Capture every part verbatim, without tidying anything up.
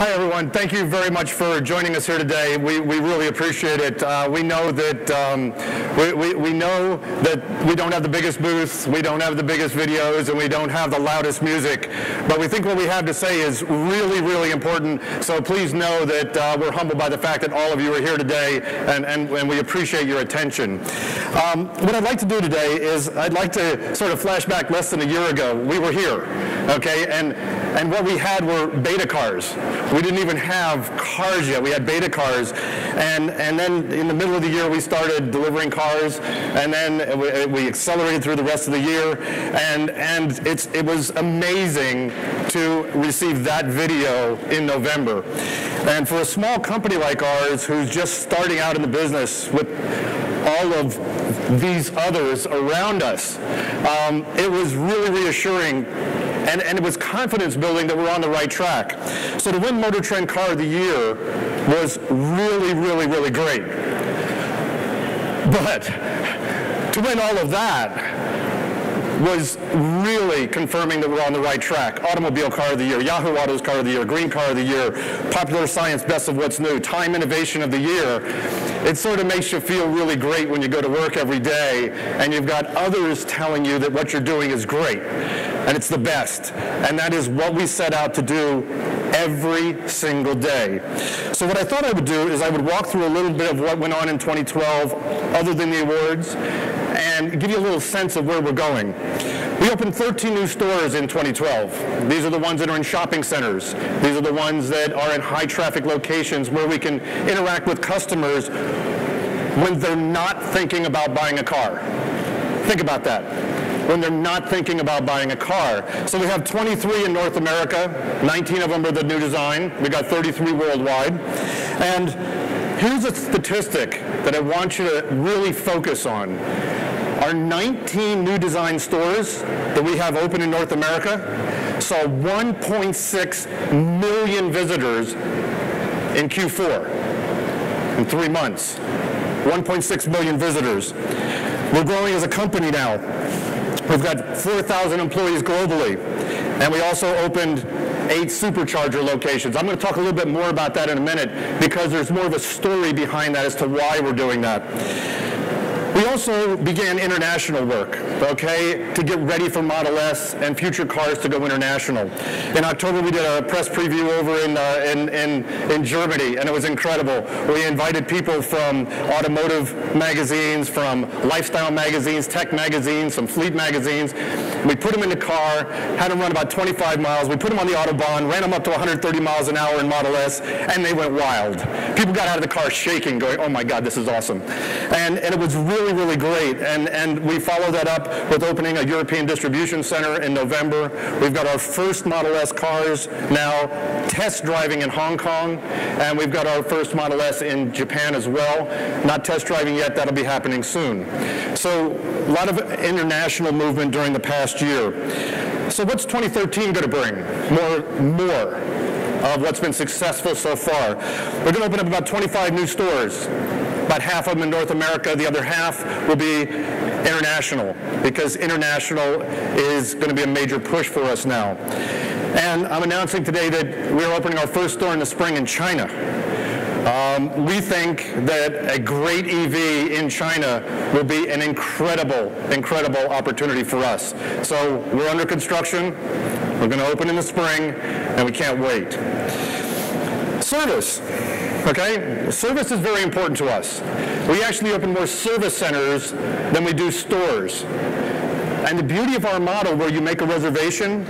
Hi, everyone. Thank you very much for joining us here today. We, we really appreciate it. Uh, we know that um, we, we, we know that we don't have the biggest booths, we don't have the biggest videos, and we don't have the loudest music. But we think what we have to say is really, really important. So please know that uh, we're humbled by the fact that all of you are here today, and, and, and we appreciate your attention. Um, what I'd like to do today is I'd like to sort of flash back less than a year ago. We were here, okay? And, and what we had were beta cars. We didn't even have cars yet. We had beta cars. And, and then in the middle of the year, we started delivering cars. And then we, we accelerated through the rest of the year. And, and it's, it was amazing to receive that video in November. And for a small company like ours, who's just starting out in the business with all of these others around us, um, it was really reassuring. And, and it was confidence building that we're on the right track. So to win Motor Trend Car of the Year was really, really, really great. But to win all of that was really confirming that we're on the right track. Automobile Car of the Year, Yahoo Autos Car of the Year, Green Car of the Year, Popular Science Best of What's New, Time Innovation of the Year. It sort of makes you feel really great when you go to work every day and you've got others telling you that what you're doing is great. And it's the best. And that is what we set out to do every single day. So what I thought I would do is I would walk through a little bit of what went on in twenty twelve, other than the awards, and give you a little sense of where we're going. We opened thirteen new stores in twenty twelve. These are the ones that are in shopping centers. These are the ones that are in high traffic locations where we can interact with customers when they're not thinking about buying a car. Think about that. When they're not thinking about buying a car. So we have twenty-three in North America, nineteen of them are the new design. We got thirty-three worldwide. And here's a statistic that I want you to really focus on. Our nineteen new design stores that we have open in North America saw one point six million visitors in Q four in three months. one point six million visitors. We're growing as a company now. We've got four thousand employees globally, and we also opened eight supercharger locations. I'm going to talk a little bit more about that in a minute because there's more of a story behind that as to why we're doing that. We also began international work, okay, to get ready for Model S and future cars to go international. In October, we did a press preview over in, uh, in, in, in Germany, and it was incredible. We invited people from automotive magazines, from lifestyle magazines, tech magazines, some fleet magazines. We put them in the car, had them run about twenty-five miles. We put them on the Autobahn, ran them up to one hundred thirty miles an hour in Model S, and they went wild. People got out of the car shaking, going, oh my God, this is awesome. And, and it was really Really, really great, and, and we follow that up with opening a European distribution center in November. We've got our first Model S cars now test driving in Hong Kong, and we've got our first Model S in Japan as well. Not test driving yet, that'll be happening soon. So a lot of international movement during the past year. So what's twenty thirteen going to bring? More, more of what's been successful so far. We're going to open up about twenty-five new stores. About half of them in North America, the other half will be international, because international is going to be a major push for us now. And I'm announcing today that we're opening our first store in the spring in China. Um, we think that a great E V in China will be an incredible, incredible opportunity for us. So we're under construction, we're going to open in the spring, and we can't wait. Service. Okay? Service is very important to us. We actually open more service centers than we do stores. And the beauty of our model where you make a reservation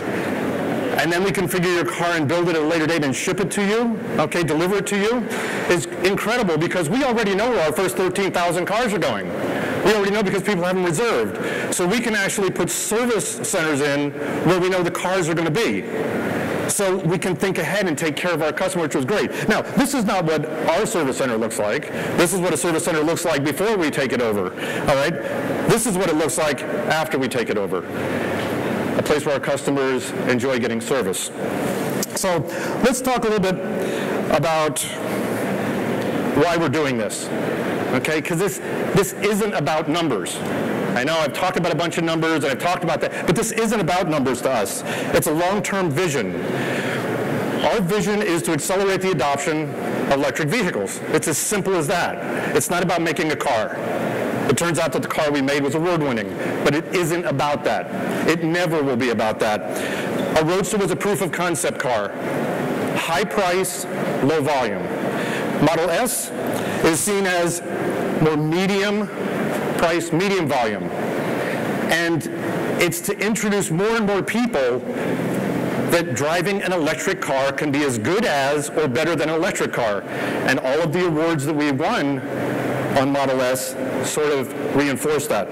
and then we configure your car and build it at a later date and ship it to you, okay, deliver it to you, is incredible because we already know where our first thirteen thousand cars are going. We already know because people have them reserved. So we can actually put service centers in where we know the cars are going to be. So we can think ahead and take care of our customer, which was great. Now, this is not what our service center looks like. This is what a service center looks like before we take it over, all right? This is what it looks like after we take it over. A place where our customers enjoy getting service. So let's talk a little bit about why we're doing this, okay? Because this, this isn't about numbers. I know I've talked about a bunch of numbers, and I've talked about that, but this isn't about numbers to us. It's a long-term vision. Our vision is to accelerate the adoption of electric vehicles. It's as simple as that. It's not about making a car. It turns out that the car we made was award-winning, but it isn't about that. It never will be about that. Our Roadster was a proof-of-concept car. High price, low volume. Model S is seen as more medium price, medium volume. And it's to introduce more and more people that driving an electric car can be as good as or better than an electric car. And all of the awards that we won on Model S sort of reinforce that.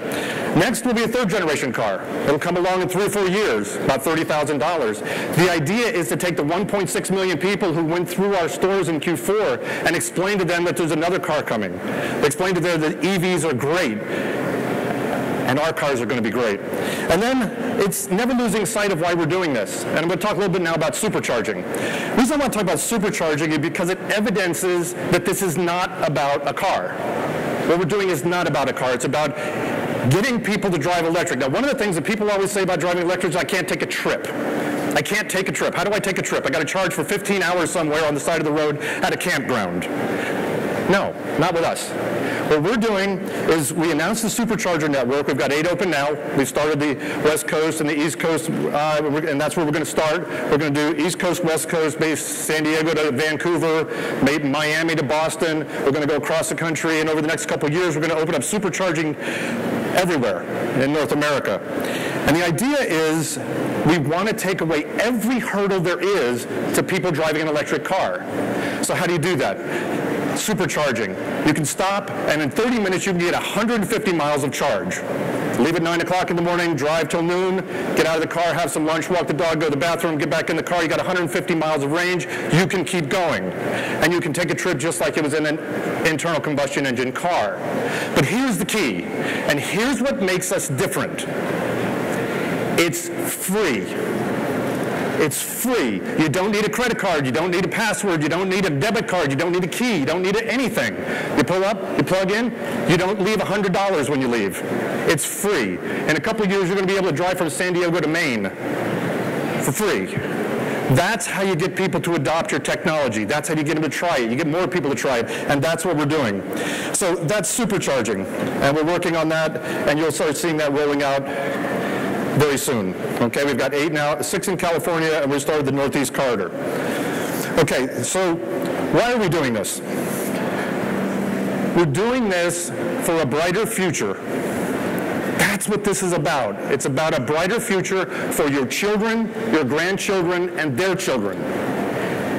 Next will be a third generation car. It'll come along in three or four years, about thirty thousand dollars. The idea is to take the one point six million people who went through our stores in Q four and explain to them that there's another car coming. Explain to them that E Vs are great and our cars are going to be great. And then it's never losing sight of why we're doing this. And I'm going to talk a little bit now about supercharging. The reason I want to talk about supercharging is because it evidences that this is not about a car. What we're doing is not about a car. It's about getting people to drive electric. Now, one of the things that people always say about driving electric is, I can't take a trip. I can't take a trip. How do I take a trip? I got to charge for fifteen hours somewhere on the side of the road at a campground. No, not with us. What we're doing is we announced the supercharger network. We've got eight open now. We started the West Coast and the East Coast, uh, and that's where we're going to start. We're going to do East Coast, West Coast, based San Diego to Vancouver, maybe Miami to Boston. We're going to go across the country, and over the next couple of years, we're going to open up supercharging everywhere in North America. And the idea is we want to take away every hurdle there is to people driving an electric car. So how do you do that? Supercharging. You can stop, and in thirty minutes you can get one hundred fifty miles of charge. Leave at nine o'clock in the morning, drive till noon, get out of the car, have some lunch, walk the dog, go to the bathroom, get back in the car, you got one hundred fifty miles of range, you can keep going. And you can take a trip just like it was in an internal combustion engine car. But here's the key, and here's what makes us different. It's free. It's free. You don't need a credit card. You don't need a password. You don't need a debit card. You don't need a key. You don't need anything. You pull up, you plug in, you don't leave one hundred dollars when you leave. It's free. In a couple of years, you're going to be able to drive from San Diego to Maine for free. That's how you get people to adopt your technology. That's how you get them to try it. You get more people to try it, and that's what we're doing. So that's supercharging, and we're working on that, and you'll start seeing that rolling out very soon. Okay, we've got eight now, six in California, and we started the Northeast Corridor. Okay, so why are we doing this? We're doing this for a brighter future. That's what this is about. It's about a brighter future for your children, your grandchildren, and their children.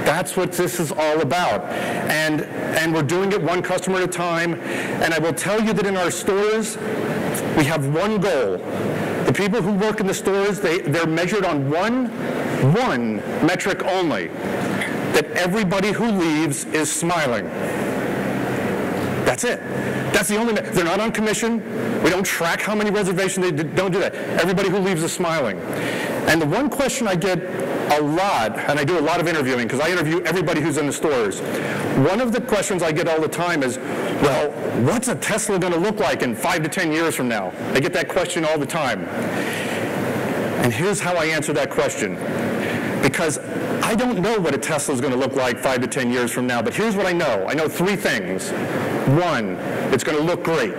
That's what this is all about. And, and we're doing it one customer at a time. And I will tell you that in our stores, we have one goal. The people who work in the stores, they, they're measured on one, one metric only, that everybody who leaves is smiling. That's it. That's the only, they're not on commission. We don't track how many reservations, they don't do that. Everybody who leaves is smiling. And the one question I get a lot, and I do a lot of interviewing, because I interview everybody who's in the stores. One of the questions I get all the time is, well, what's a Tesla going to look like in five to ten years from now? I get that question all the time. And here's how I answer that question. Because I don't know what a Tesla is going to look like five to ten years from now, but here's what I know. I know three things. One, it's going to look great.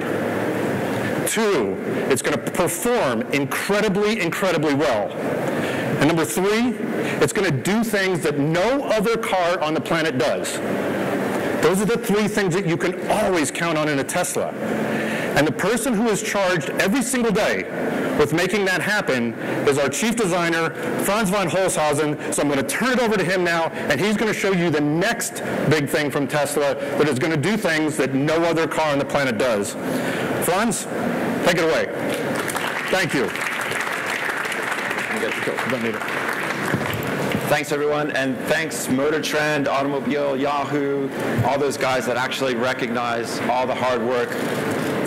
Two, it's going to perform incredibly, incredibly well. And number three, it's going to do things that no other car on the planet does. Those are the three things that you can always count on in a Tesla. And the person who is charged every single day with making that happen is our chief designer, Franz von Holzhausen. So I'm going to turn it over to him now, and he's going to show you the next big thing from Tesla that is going to do things that no other car on the planet does. Franz, take it away. Thank you. Don't need it. Thanks, everyone, and thanks, Motor Trend, Automobile, Yahoo, all those guys that actually recognize all the hard work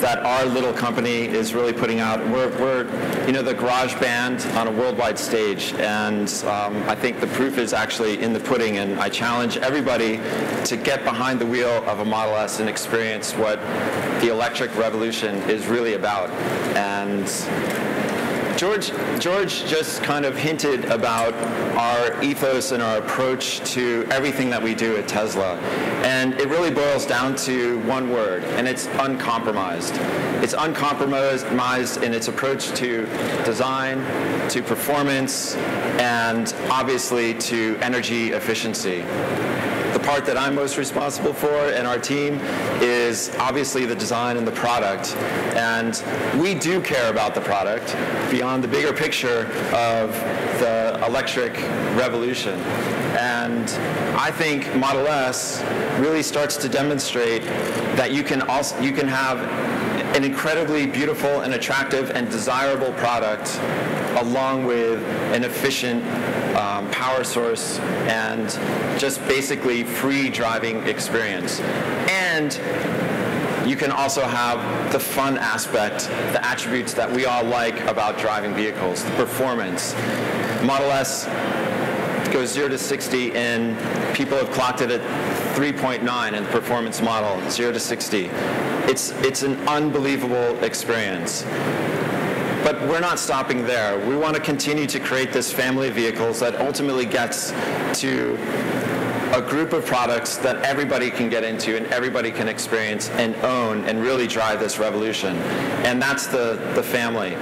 that our little company is really putting out. We're, we're you know, the garage band on a worldwide stage, and um, I think the proof is actually in the pudding, and I challenge everybody to get behind the wheel of a Model S and experience what the electric revolution is really about. And George, George just kind of hinted about our ethos and our approach to everything that we do at Tesla. And it really boils down to one word, and it's uncompromised. It's uncompromised in its approach to design, to performance, and obviously to energy efficiency. The part that I'm most responsible for and our team is obviously the design and the product. And we do care about the product beyond the bigger picture of the electric revolution. And I think Model S really starts to demonstrate that you can also, you can have an incredibly beautiful and attractive and desirable product along with an efficient Um, power source and just basically free driving experience. And you can also have the fun aspect, the attributes that we all like about driving vehicles, the performance. Model S goes zero to sixty in, people have clocked it at three point nine in the performance model, zero to sixty. It's, it's an unbelievable experience. But we're not stopping there. We want to continue to create this family of vehicles that ultimately gets to a group of products that everybody can get into and everybody can experience and own and really drive this revolution. And that's the, the family.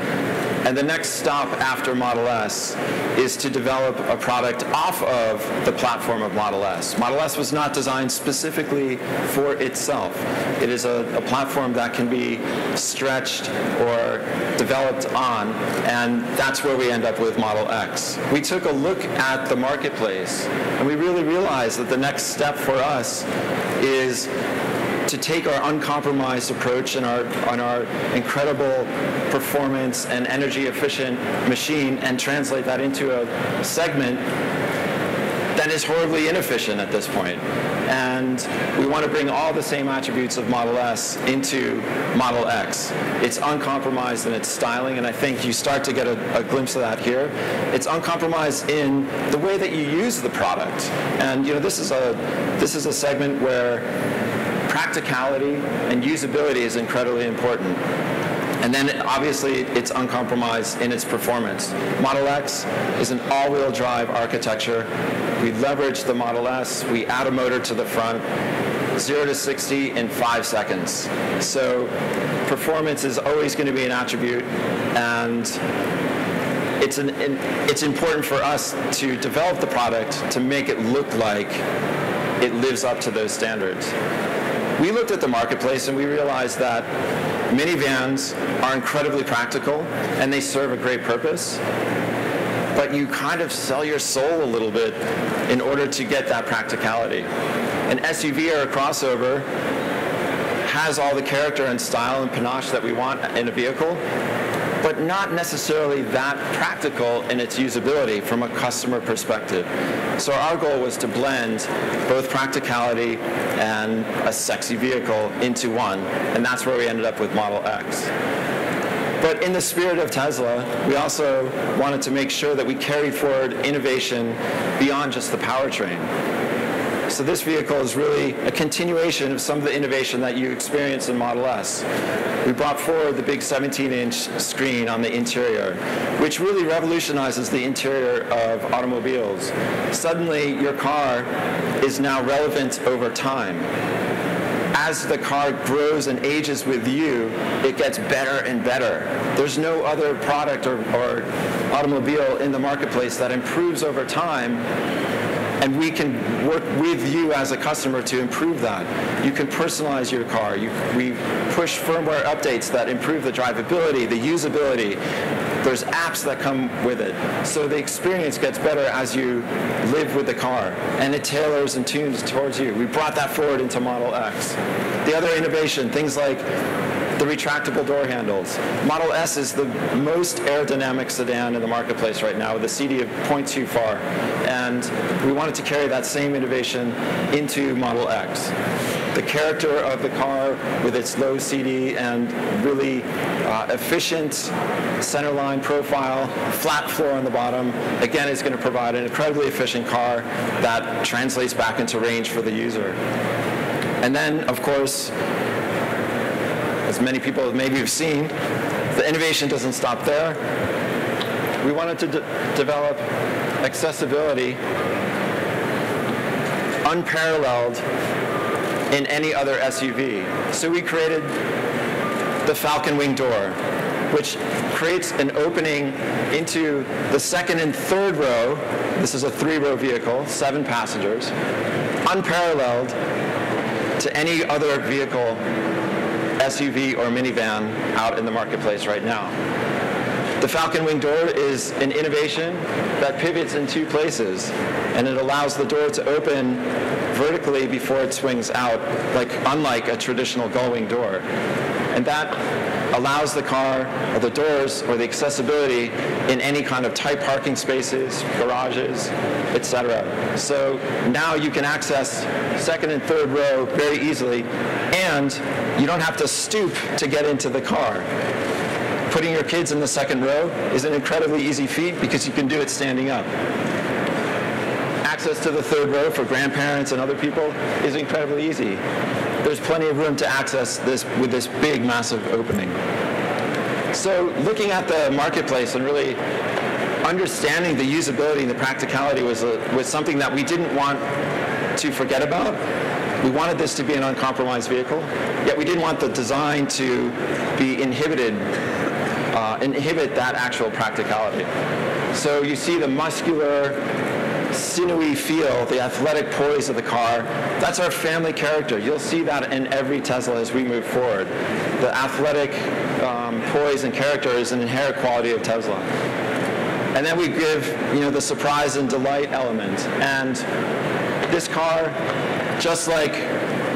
And the next stop after Model S is to develop a product off of the platform of Model S. Model S was not designed specifically for itself. It is a, a platform that can be stretched or developed on, and that's where we end up with Model X. We took a look at the marketplace, and we really realized that the next step for us is to take our uncompromised approach and our, on our incredible performance and energy efficient machine and translate that into a segment that is horribly inefficient at this point. And we want to bring all the same attributes of Model S into Model X. It's uncompromised in its styling, and I think you start to get a, a glimpse of that here. It's uncompromised in the way that you use the product. And you know, this is a, this is a segment where practicality and usability is incredibly important. And then obviously it's uncompromised in its performance. Model X is an all-wheel drive architecture. We leverage the Model S, we add a motor to the front, zero to sixty in five seconds. So performance is always going to be an attribute, and it's, an, it's important for us to develop the product to make it look like it lives up to those standards. We looked at the marketplace and we realized that minivans are incredibly practical and they serve a great purpose, but you kind of sell your soul a little bit in order to get that practicality. An S U V or a crossover has all the character and style and panache that we want in a vehicle, but not necessarily that practical in its usability from a customer perspective. So our goal was to blend both practicality and a sexy vehicle into one, and that's where we ended up with Model X. But in the spirit of Tesla, we also wanted to make sure that we carried forward innovation beyond just the powertrain. So this vehicle is really a continuation of some of the innovation that you experience in Model S. We brought forward the big seventeen inch screen on the interior, which really revolutionizes the interior of automobiles. Suddenly, your car is now relevant over time. As the car grows and ages with you, it gets better and better. There's no other product or, or automobile in the marketplace that improves over time. And we can work with you as a customer to improve that. You can personalize your car. You, we push firmware updates that improve the drivability, the usability. There's apps that come with it. So the experience gets better as you live with the car, and it tailors and tunes towards you. We brought that forward into Model X. The other innovation, things like the retractable door handles. Model S is the most aerodynamic sedan in the marketplace right now with a C D of zero point two FAR, and we wanted to carry that same innovation into Model X. The character of the car with its low C D and really uh, efficient centerline profile, flat floor on the bottom, again is going to provide an incredibly efficient car that translates back into range for the user. And then, of course, as many people maybe have seen, the innovation doesn't stop there. We wanted to de- develop accessibility unparalleled in any other S U V. So we created the Falcon Wing door, which creates an opening into the second and third row. This is a three-row vehicle, seven passengers, unparalleled to any other vehicle, S U V or minivan, out in the marketplace right now. The Falcon Wing door is an innovation that pivots in two places, and it allows the door to open vertically before it swings out, like unlike a traditional gull-wing door. And that allows the car, or the doors, or the accessibility in any kind of tight parking spaces, garages, et cetera. So now you can access second and third row very easily, and you don't have to stoop to get into the car. Putting your kids in the second row is an incredibly easy feat because you can do it standing up. Access to the third row for grandparents and other people is incredibly easy. There's plenty of room to access this with this big, massive opening. So looking at the marketplace and really understanding the usability and the practicality was, a, was something that we didn't want to forget about. We wanted this to be an uncompromised vehicle, yet we didn't want the design to be inhibited, uh, inhibit that actual practicality. So you see the muscular, sinewy feel, the athletic poise of the car. That's our family character. You'll see that in every Tesla as we move forward. The athletic um, poise and character is an inherent quality of Tesla. And then we give, you know, the surprise and delight element. And this car, just like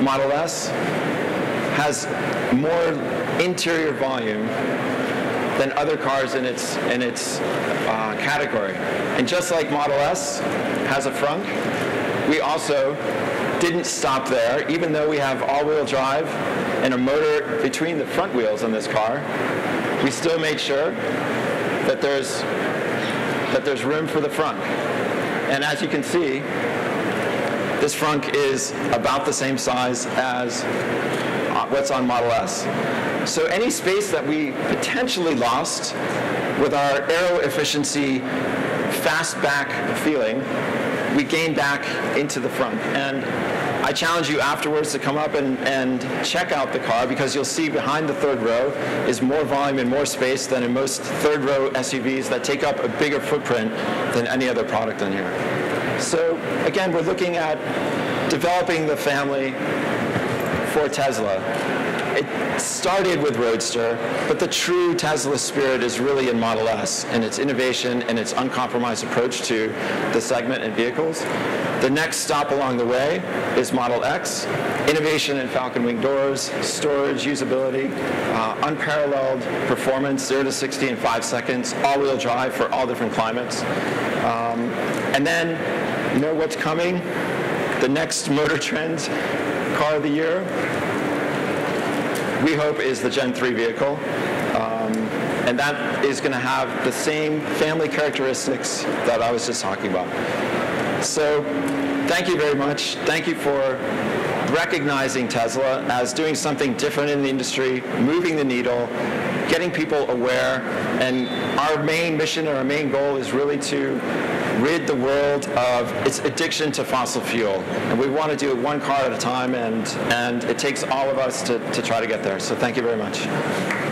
Model S, has more interior volume than other cars in its, in its uh, category. And just like Model S has a frunk, we also didn't stop there. Even though we have all-wheel drive and a motor between the front wheels on this car, we still made sure that there's, that there's room for the frunk. And as you can see, this frunk is about the same size as what's on Model S. So any space that we potentially lost with our aero efficiency, fast back feeling, we gain back into the frunk. And I challenge you afterwards to come up and, and check out the car, because you'll see behind the third row is more volume and more space than in most third row S U Vs that take up a bigger footprint than any other product on here. So again, we're looking at developing the family for Tesla. It started with Roadster, but the true Tesla spirit is really in Model S and its innovation and its uncompromised approach to the segment and vehicles. The next stop along the way is Model X, innovation in Falcon Wing doors, storage, usability, uh, unparalleled performance, zero to sixty in five seconds, all-wheel drive for all different climates. Um, and then, you know what's coming? The next Motor Trend Car of the Year, we hope, is the Gen three vehicle. Um, and that is going to have the same family characteristics that I was just talking about. So thank you very much. Thank you for recognizing Tesla as doing something different in the industry, moving the needle, getting people aware. And our main mission and our main goal is really to rid the world of its addiction to fossil fuel. And we want to do it one car at a time, and, and it takes all of us to, to try to get there. So thank you very much.